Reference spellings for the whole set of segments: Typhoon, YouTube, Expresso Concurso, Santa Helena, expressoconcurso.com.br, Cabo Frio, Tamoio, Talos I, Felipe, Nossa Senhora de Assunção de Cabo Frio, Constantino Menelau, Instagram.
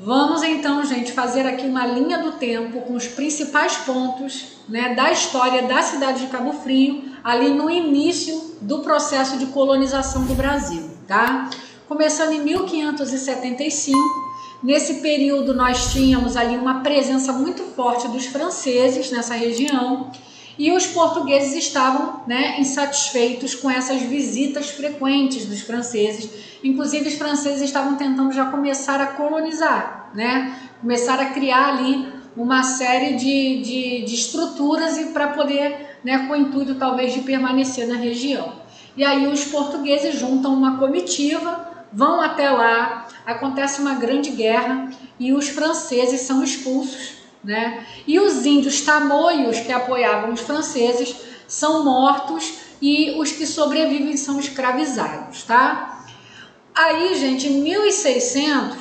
Vamos então, gente, fazer aqui uma linha do tempo com os principais pontos, né, da história da cidade de Cabo Frio, ali no início do processo de colonização do Brasil, tá? Começando em 1575, nesse período nós tínhamos ali uma presença muito forte dos franceses nessa região e os portugueses estavam, né, insatisfeitos com essas visitas frequentes dos franceses. Inclusive, os franceses estavam tentando já começar a colonizar, né? Começar a criar ali uma série de estruturas e para poder, né, com o intuito talvez de permanecer na região. E aí os portugueses juntam uma comitiva, vão até lá, acontece uma grande guerra e os franceses são expulsos, né? E os índios tamoios que apoiavam os franceses são mortos e os que sobrevivem são escravizados, tá? Aí, gente, em 1600,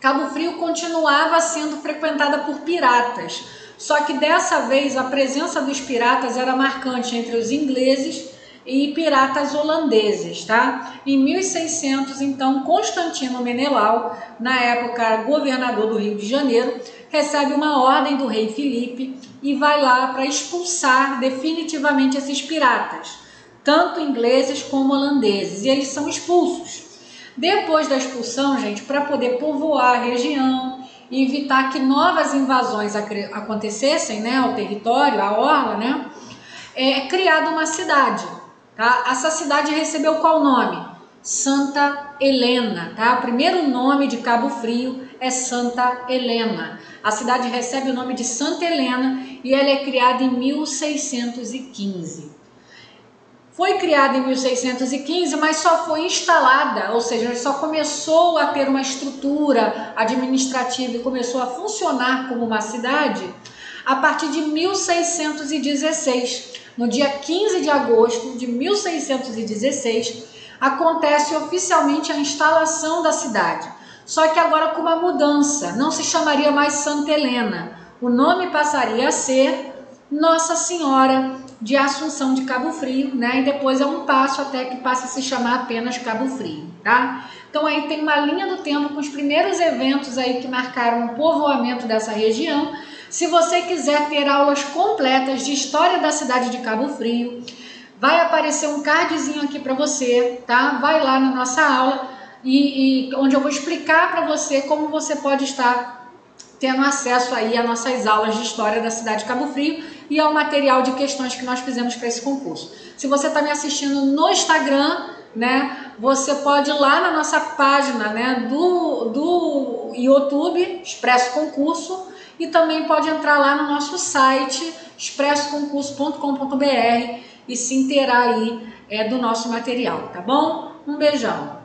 Cabo Frio continuava sendo frequentada por piratas, só que dessa vez a presença dos piratas era marcante entre os ingleses e piratas holandeses, tá? Em 1600, então, Constantino Menelau, na época governador do Rio de Janeiro, recebe uma ordem do rei Felipe e vai lá para expulsar definitivamente esses piratas, tanto ingleses como holandeses, e eles são expulsos. Depois da expulsão, gente, para poder povoar a região e evitar que novas invasões acontecessem, né, ao território, à orla, né, é criada uma cidade, tá? Essa cidade recebeu qual nome? Santa Helena, tá? O primeiro nome de Cabo Frio é Santa Helena. A cidade recebe o nome de Santa Helena e ela é criada em 1615. Foi criada em 1615, mas só foi instalada, ou seja, só começou a ter uma estrutura administrativa e começou a funcionar como uma cidade a partir de 1616. No dia 15 de agosto de 1616, acontece oficialmente a instalação da cidade. Só que agora com uma mudança, não se chamaria mais Santa Helena. O nome passaria a ser Nossa Senhora de Assunção de Cabo Frio, né? E depois é um passo até que passa a se chamar apenas Cabo Frio, tá? Então aí tem uma linha do tempo com os primeiros eventos aí que marcaram o povoamento dessa região. Se você quiser ter aulas completas de história da cidade de Cabo Frio, vai aparecer um cardzinho aqui para você, tá? Vai lá na nossa aula e onde eu vou explicar para você como você pode estar tendo acesso aí a nossas aulas de história da cidade de Cabo Frio e ao material de questões que nós fizemos para esse concurso. Se você está me assistindo no Instagram, né, você pode ir lá na nossa página, né, do YouTube, Expresso Concurso, e também pode entrar lá no nosso site, expressoconcurso.com.br, e se inteirar aí do nosso material, tá bom? Um beijão!